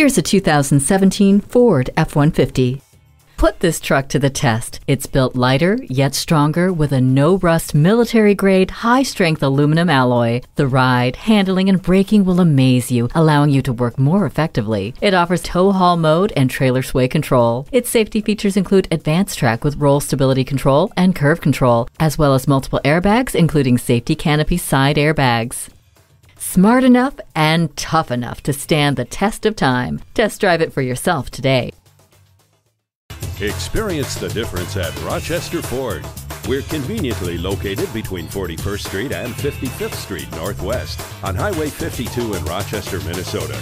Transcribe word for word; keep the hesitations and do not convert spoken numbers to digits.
Here's a two thousand seventeen Ford F one fifty. Put this truck to the test. It's built lighter, yet stronger, with a no-rust, military-grade, high-strength aluminum alloy. The ride, handling, and braking will amaze you, allowing you to work more effectively. It offers tow-haul mode and trailer sway control. Its safety features include advanced track with roll stability control and curve control, as well as multiple airbags, including safety canopy side airbags. Smart enough and tough enough to stand the test of time. Test drive it for yourself today. Experience the difference at Rochester Ford. We're conveniently located between forty-first Street and fifty-fifth Street Northwest on Highway fifty-two in Rochester, Minnesota.